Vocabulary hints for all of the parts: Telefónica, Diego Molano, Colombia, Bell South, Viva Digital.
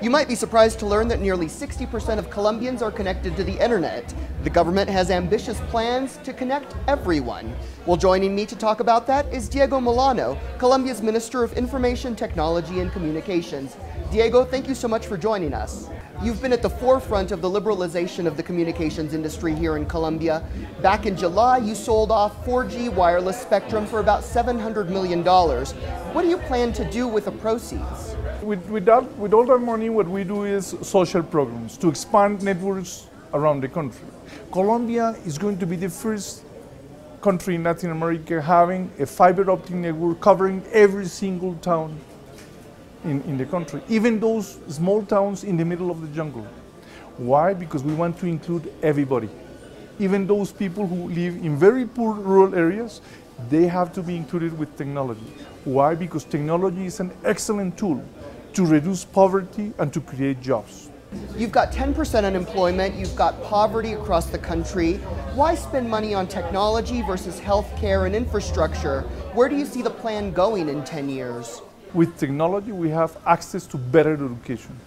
You might be surprised to learn that nearly 60% of Colombians are connected to the internet. The government has ambitious plans to connect everyone. Well, joining me to talk about that is Diego Molano, Colombia's Minister of Information, Technology and Communications. Diego, thank you so much for joining us. You've been at the forefront of the liberalization of the communications industry here in Colombia. Back in July, you sold off 4G wireless spectrum for about $700 million. What do you plan to do with the proceeds? With all that money, what we do is social programs to expand networks around the country. Colombia is going to be the first country in Latin America having a fiber optic network covering every single town in the country, even those small towns in the middle of the jungle. Why? Because we want to include everybody. Even those people who live in very poor rural areas, they have to be included with technology. Why? Because technology is an excellent tool to reduce poverty and to create jobs. You've got 10% unemployment, you've got poverty across the country. Why spend money on technology versus healthcare and infrastructure? Where do you see the plan going in 10 years? With technology, we have access to better education.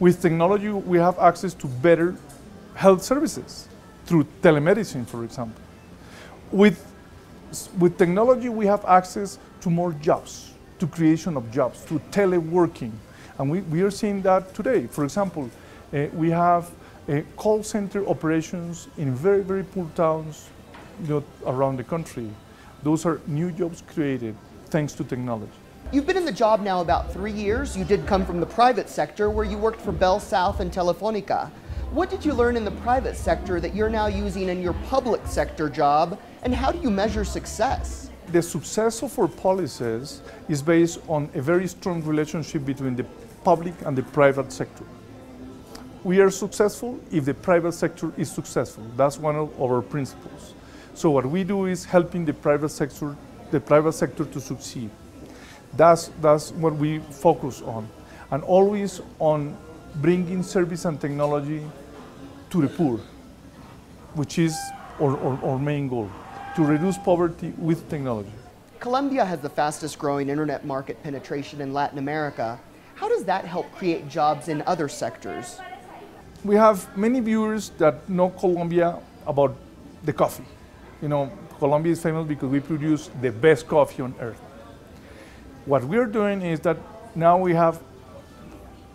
With technology, we have access to better health services through telemedicine, for example. With technology, we have access to more jobs, to creation of jobs, to teleworking. And we are seeing that today. For example, we have call center operations in very, very poor towns around the country. Those are new jobs created thanks to technology. You've been in the job now about 3 years. You did come from the private sector where you worked for Bell South and Telefónica. What did you learn in the private sector that you're now using in your public sector job, and how do you measure success? The success of our policies is based on a very strong relationship between the public and the private sector. We are successful if the private sector is successful. That's one of our principles. So what we do is helping the private sector to succeed. That's what we focus on, and always on bringing service and technology to the poor, which is our main goal, to reduce poverty with technology. Colombia has the fastest growing internet market penetration in Latin America. How does that help create jobs in other sectors? We have many viewers that know Colombia about the coffee. You know, Colombia is famous because we produce the best coffee on earth. What we're doing is that now we have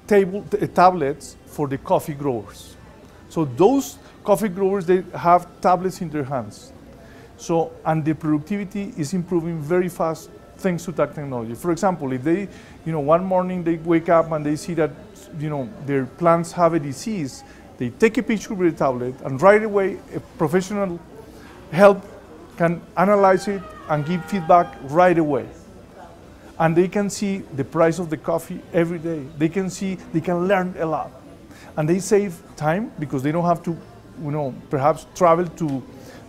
tablets for the coffee growers. So those coffee growers, they have tablets in their hands. So, and the productivity is improving very fast thanks to that technology. For example, if they, one morning they wake up and they see that, their plants have a disease, they take a picture with a tablet and right away a professional help can analyze it and give feedback right away. And they can see the price of the coffee every day. They can learn a lot. And they save time because they don't have to, perhaps travel to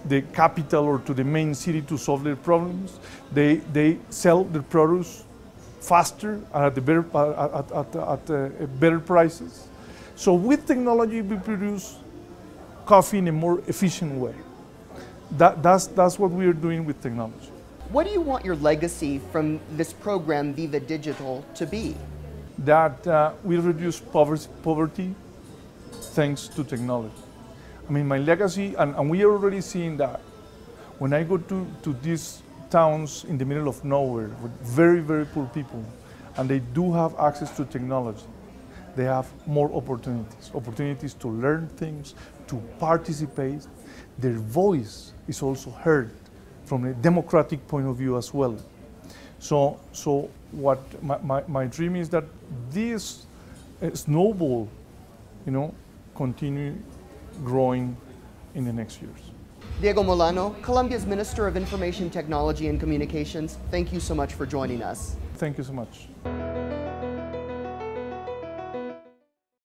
the capital or to the main city to solve their problems. They sell their produce faster at better prices. So with technology, we produce coffee in a more efficient way. That's what we are doing with technology. What do you want your legacy from this program, Viva Digital, to be? That we reduce poverty thanks to technology. I mean, my legacy, and we are already seeing that. When I go to these towns in the middle of nowhere with very, very poor people, and they do have access to technology, they have more opportunities to learn things, to participate. Their voice is also heard from a democratic point of view as well. So what my dream is that this snowball, continue growing in the next years. Diego Molano, Colombia's Minister of Information, Technology and Communications, thank you so much for joining us. Thank you so much.